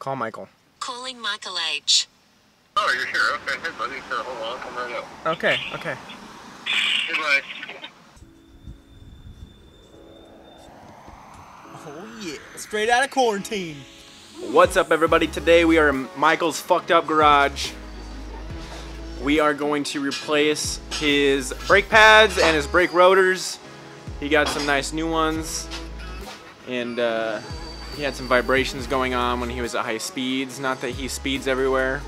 Call Michael. Calling Michael H. Oh, you're here. Okay. Hey, buddy. Here, hold on. I'll come right up. Okay. Okay. Goodbye. Oh, yeah. Straight out of quarantine. What's up, everybody? Today we are in Michael's fucked up garage. We are going to replace his brake pads and his brake rotors. He got some nice new ones. And he had some vibrations going on when he was at high speeds. Not that he speeds everywhere.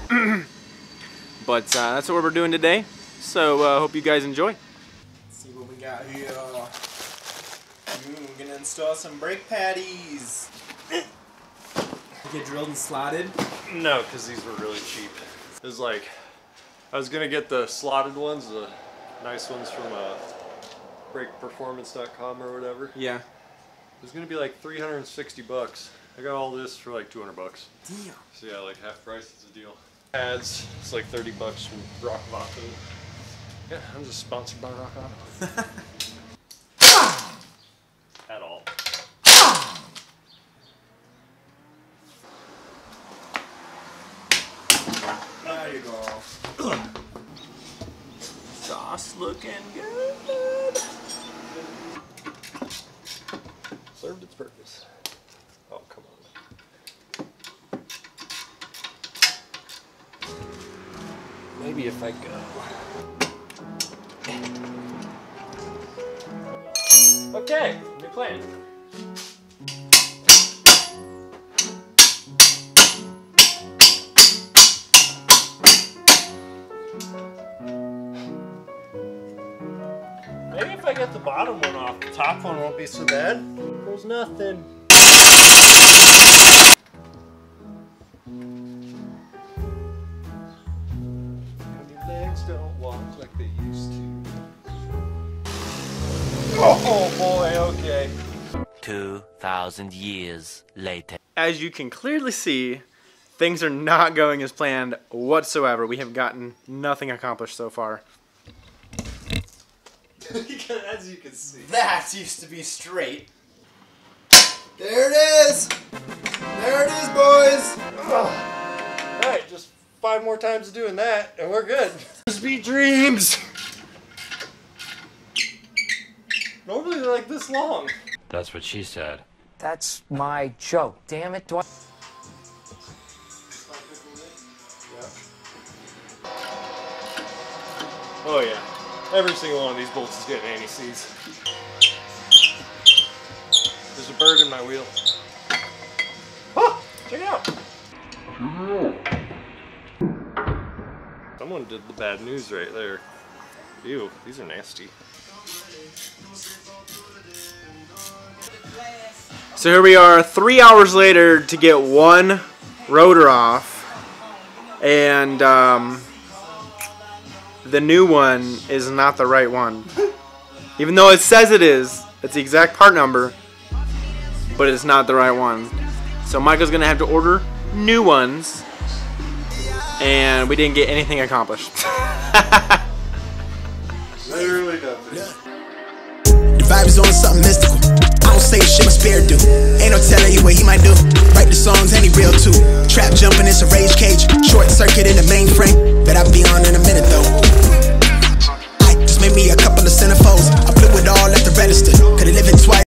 But that's what we're doing today. So hope you guys enjoy. Let's see what we got here. We're gonna install some brake paddies. Get drilled and slotted? No, because these were really cheap. It was like, I was gonna get the slotted ones, the nice ones from brakeperformance.com or whatever. Yeah. It was gonna be like 360 bucks. I got all this for like 200 bucks. Damn. So yeah, like half price is a deal. Pads, it's like 30 bucks from Rock Auto. Yeah, I'm just sponsored by Rock Auto. At all. There you go. Sauce looking good. Served its purpose. Oh, come on. Maybe if I go. Okay, new plan. Maybe if I get the bottom one off, the top one won't be so bad. There's nothing. And your legs don't walk like they used to. Oh boy, okay. 2,000 years later. As you can clearly see, things are not going as planned whatsoever. We have gotten nothing accomplished so far. As you can see. That used to be straight. There it is! There it is, boys! Alright, just 5 more times of doing that, and we're good. Just be dreams! Normally they're like this long. That's what she said. That's my joke, damn it. Do I... Oh yeah. Every single one of these bolts is getting anti-seize. There's a bird in my wheel. Oh, check it out. Someone did the bad news right there. Ew, these are nasty. So here we are 3 hours later to get one rotor off. And the new one is not the right one. Even though it says it is, it's the exact part number, but it's not the right one. So Michael's gonna have to order new ones, and we didn't get anything accomplished. Literally nothing. The vibe is on something mystical. I don't say shit, my spirit do. Ain't no telling you what he might do. Write the songs and he real too. Trap jumping, it's a rage cage. Short circuit in the mainframe. Bet I'll be on in a minute though. Made me a couple of centerfolds. I put it all at the register. Could have lived it twice.